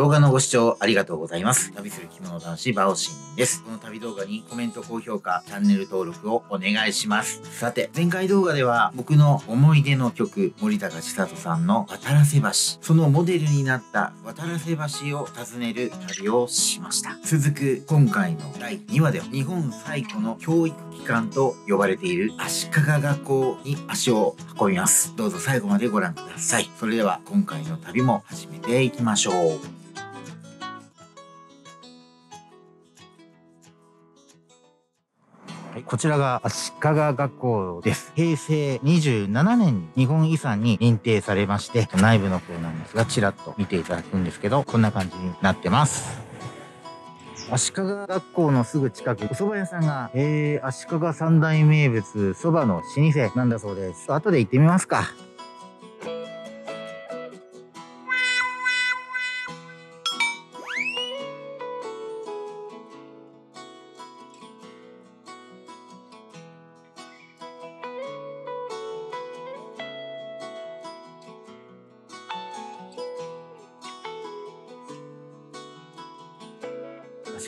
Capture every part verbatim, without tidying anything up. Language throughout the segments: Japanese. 動画のご視聴ありがとうございます。旅する着物男子、バオシンです。この旅動画にコメント、高評価、チャンネル登録をお願いします。さて、前回動画では僕の思い出の曲、森高千里さんの渡良瀬橋、そのモデルになった渡良瀬橋を訪ねる旅をしました。続く今回のだいにわでは、日本最古の教育機関と呼ばれている足利学校に足を運びます。どうぞ最後までご覧ください。それでは今回の旅も始めていきましょう。こちらが足利学校です。へいせいにじゅうななねんに日本遺産に認定されまして、内部の方なんですが、ちらっと見ていただくんですけど、こんな感じになってます。足利学校のすぐ近く、お蕎麦屋さんが、えー、足利三大名物、蕎麦の老舗なんだそうです。後で行ってみますか。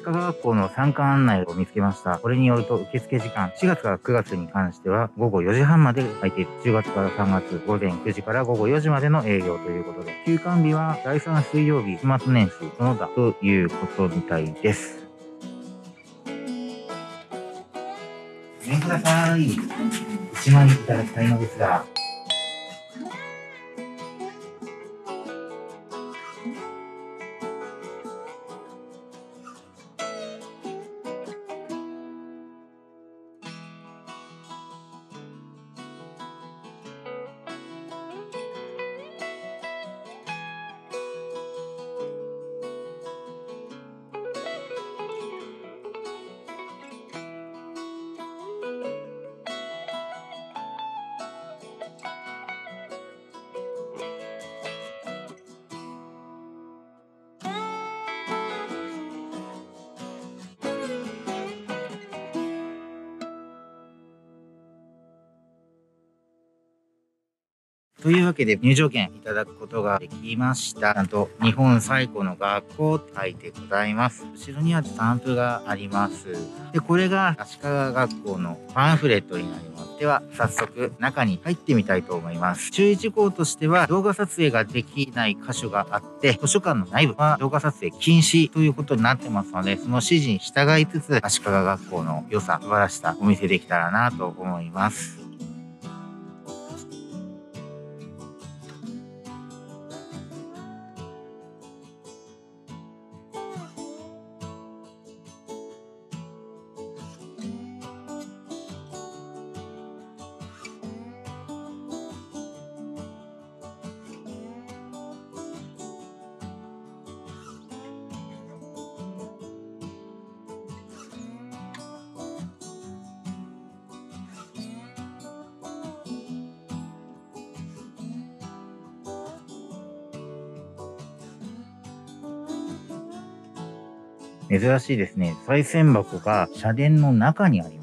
足利学校の参観案内を見つけました。これによると受付時間、しがつからくがつに関してはごごよじはんまで空いている。じゅうがつからさんがつ、ごぜんくじからごごよじまでの営業ということで、休館日はだいさんすいようび、年末年始その他ということみたいです。ごめんください。いちまいいただきたいのですが。というわけで入場券いただくことができました。ちゃんと日本最古の学校と書いてございます。後ろにはスタンプがあります。で、これが足利学校のパンフレットになります。では、早速中に入ってみたいと思います。注意事項としては動画撮影ができない箇所があって、図書館の内部は動画撮影禁止ということになってますので、その指示に従いつつ足利学校の良さ、素晴らしさお見せできたらなと思います。珍しいですね。賽銭箱が社殿の中にあります。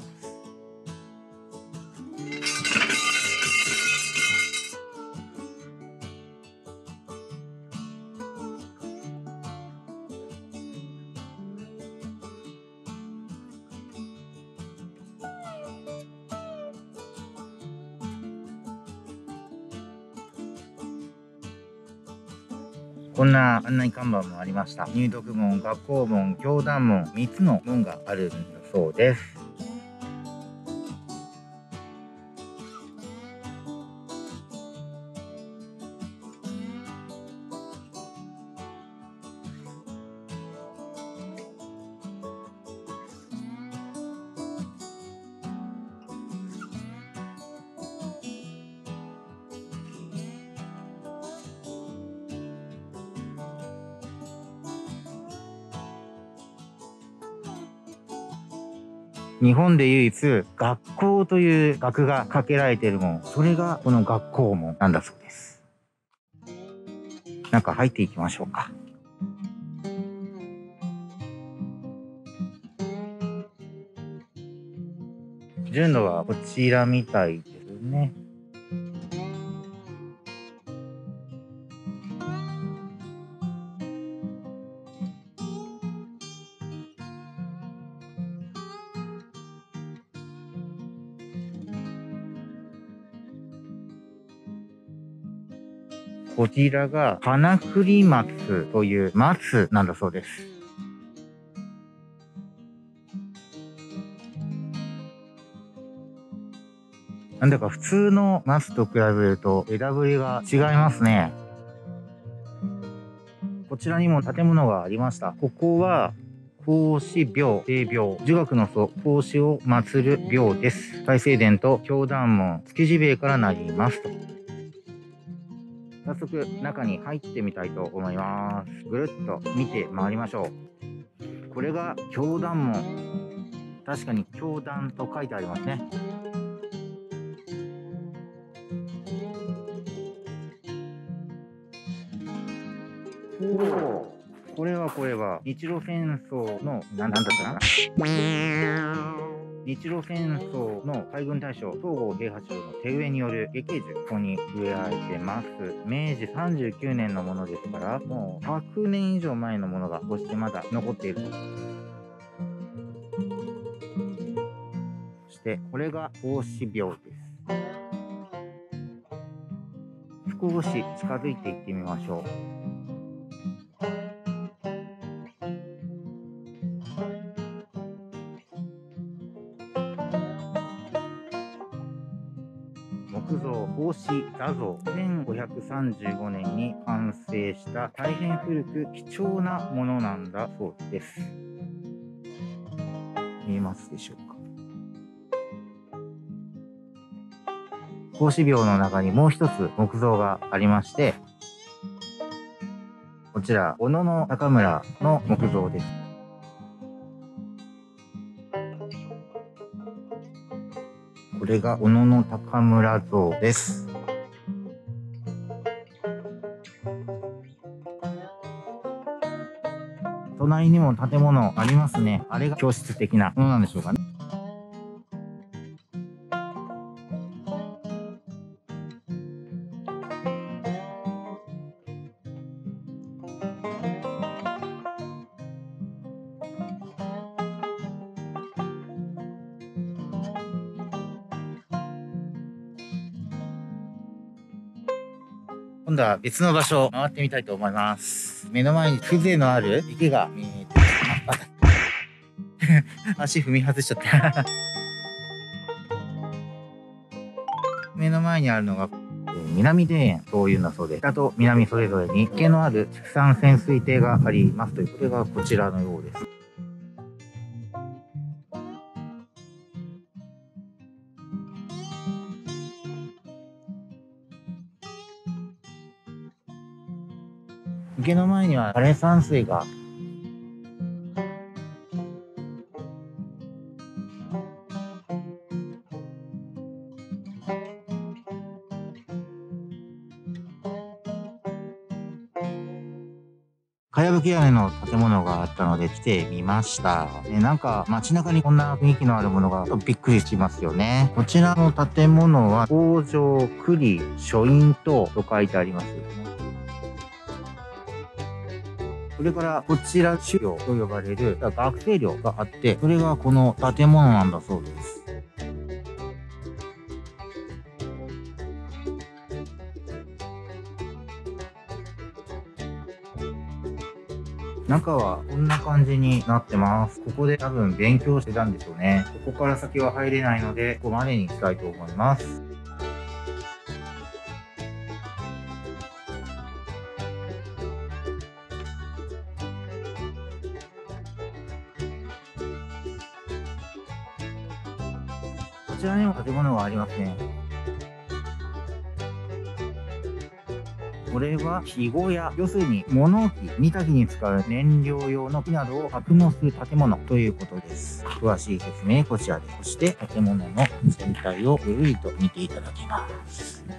こんな案内看板もありました。入読門、学校門、教団門、みっつの門があるんだそうです。日本で唯一学校という学がかけられている門、それがこの学校門なんだそうです。中入っていきましょうか。順路はこちらみたいですね。こちらがハナクリマツという松なんだそうです。なんだか普通の松と比べると枝ぶりが違いますね。こちらにも建物がありました。ここは孔子廟聖廟、儒学の祖孔子を祀る廟です。大聖殿と教団門、築地塀からなりますと。早速中に入ってみたいと思います。ぐるっと見て回りましょう。これが教団門、確かに教団と書いてありますね。おー、これはこれは日露戦争の何だったかな、日露戦争の海軍大将東郷平八郎の手植えによる月桂樹、ここに植えられてます。めいじさんじゅうきゅうねんのものですから、もうひゃくねん以上前のものがこうしてまだ残っていると。そしてこれが孔子廟です。少し近づいていってみましょう。孔子座像、せんごひゃくさんじゅうごねんに完成した大変古く貴重なものなんだそうです。見えますでしょうか。孔子廟の中にもう一つ木像がありまして、こちら小野の高村の木像です。これが小野の高村像です。隣にも建物ありますね。あれが教室的なものなんでしょうかね。今度は別の場所を回ってみたいと思います。目の前に風情のある池が見えて足踏み外しちゃった目の前にあるのが南庭園というんだそうで、北と南それぞれに池のある畜産潜水艇がありますという、これがこちらのようです。池の前には枯山水が、かやぶき屋根の建物があったので来てみました。えなんか街中にこんな雰囲気のあるものがちょっとびっくりしますよね。こちらの建物は工場栗書院棟と書いてあります。それからこちら修寮と呼ばれる学生寮があって、それがこの建物なんだそうです。中はこんな感じになってます。ここで多分勉強してたんでしょうね。ここから先は入れないので、ここまでにしたいと思います。こちらにも建物がありますね。これは肥後屋、要するに物置、煮炊きに使う燃料用の木などを格納する建物ということです。詳しい説明こちらで。そして建物の全体をぐるりと見ていただきます。こ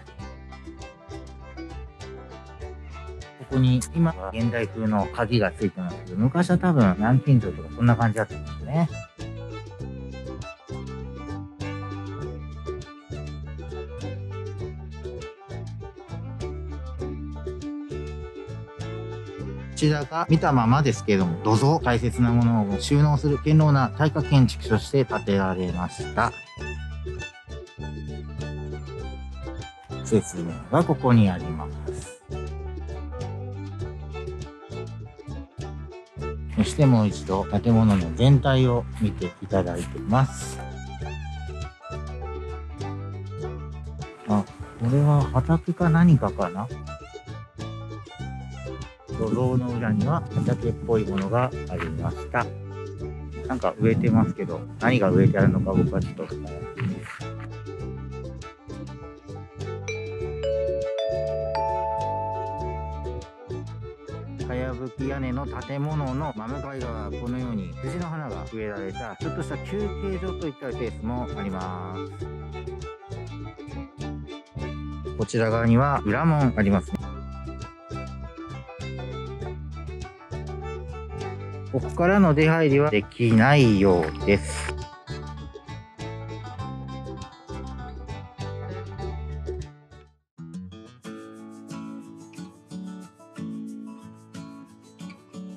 こに今は現代風の鍵がついてますけど、昔は多分南京錠とかそんな感じだったんですね。こちらが見たままですけれども土蔵、大切なものを収納する堅牢な耐火建築として建てられました。説明がここにあります。そしてもう一度建物の全体を見ていただいています。あ、これは畑か何かかな。土蔵の裏には畑っぽいものがありました。なんか植えてますけど、何が植えてあるのか僕はちょっと分からないです。かやぶき屋根の建物の真向かい側、このように藤の花が植えられたちょっとした休憩所といったケースもあります。こちら側には裏門ありますね。ここからの出入りはできないようです。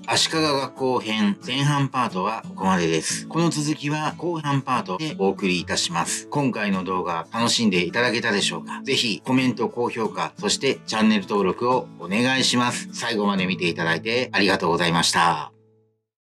足利学校編前半パートはここまでです。この続きは後半パートでお送りいたします。今回の動画楽しんでいただけたでしょうか？ぜひコメント、高評価、そしてチャンネル登録をお願いします。最後まで見ていただいてありがとうございました。